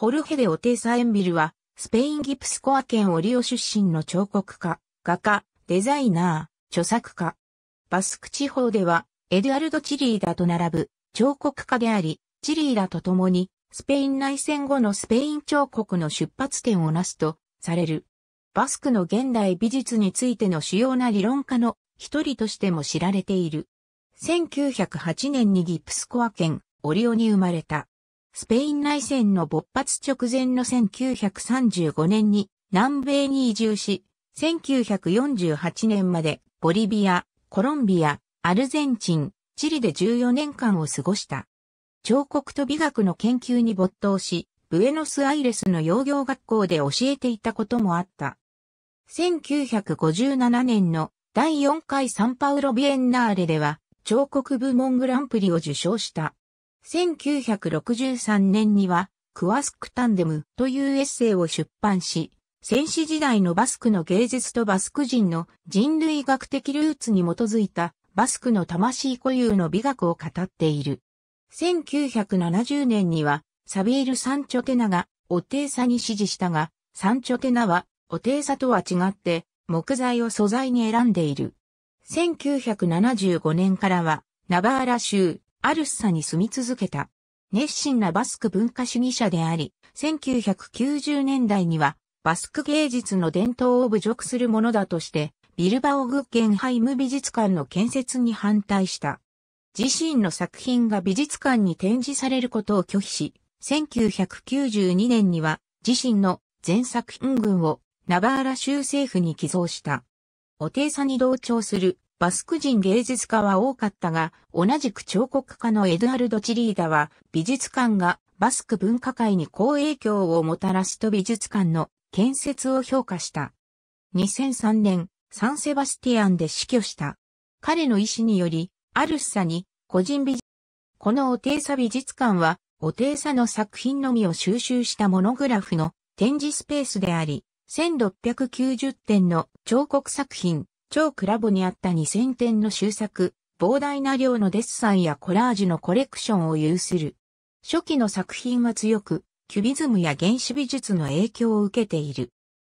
ホルヘ・デ・オテーサ・エンビルは、スペイン・ギプスコア県オリオ出身の彫刻家、画家、デザイナー、著作家。バスク地方では、エドゥアルド・チリーダと並ぶ彫刻家であり、チリーダと共に、スペイン内戦後のスペイン彫刻の出発点をなすとされる。バスクの現代美術についての主要な理論家の一人としても知られている。1908年にギプスコア県オリオに生まれた。スペイン内戦の勃発直前の1935年に南米に移住し、1948年までボリビア、コロンビア、アルゼンチン、チリで14年間を過ごした。彫刻と美学の研究に没頭し、ブエノスアイレスの窯業学校で教えていたこともあった。1957年の第4回サンパウロビエンナーレでは彫刻部門グランプリを受賞した。1963年にはクアスクタンデムというエッセイを出版し、先史時代のバスクの芸術とバスク人の人類学的ルーツに基づいたバスクの魂固有の美学を語っている。1970年にはサビエル・サンチョテナがオテーサに師事したが、サンチョテナはオテーサとは違って木材を素材に選んでいる。1975年からはナバーラ州アルッサに住み続けた。熱心なバスク文化主義者であり、1990年代にはバスク芸術の伝統を侮辱するものだとして、ビルバオグッゲンハイム美術館の建設に反対した。自身の作品が美術館に展示されることを拒否し、1992年には自身の全作品群をナバーラ州政府に寄贈した。オテーサに同調するバスク人芸術家は多かったが、同じく彫刻家のエドゥアルド・チリーダは美術館がバスク文化界に好影響をもたらすと美術館の建設を評価した。2003年、サンセバスティアンで死去した。彼の遺志により、アルッサに個人美術館、このオテーサ美術館は、オテーサの作品のみを収集したモノグラフの展示スペースであり、1690点の彫刻作品、超クラボにあった2000点の収作、膨大な量のデッサンやコラージュのコレクションを有する。初期の作品は強く、キュビズムや原始美術の影響を受けている。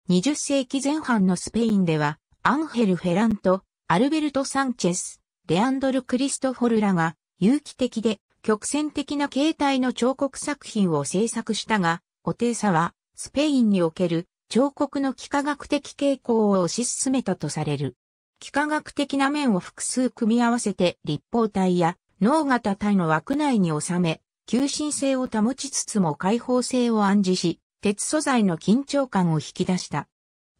20世紀前半のスペインでは、アンヘル・フェラント、アルベルト・サンチェス、レアンドル・クリストフォルらが、有機的で曲線的な形態の彫刻作品を制作したが、オテーサは、スペインにおける彫刻の幾何学的傾向を推し進めたとされる。幾何学的な面を複数組み合わせて立方体や脳型体の枠内に収め、求心性を保ちつつも開放性を暗示し、鉄素材の緊張感を引き出した。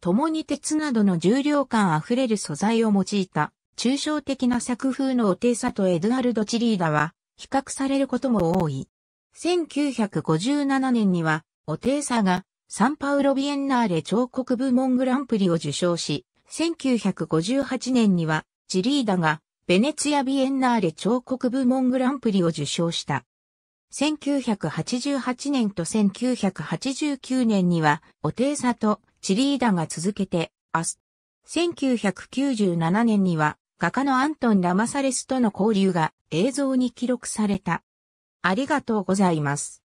共に鉄などの重量感あふれる素材を用いた抽象的な作風のオテーサとエドゥアルド・チリーダは比較されることも多い。1957年にはオテーサがサンパウロビエンナーレ彫刻部門グランプリを受賞し、1958年にはチリーダがベネツィアビエンナーレ彫刻部門グランプリを受賞した。1988年と1989年にはオテーサとチリーダが続けて、1997年には画家のアントン・ラマサレスとの交流が映像に記録された。ありがとうございます。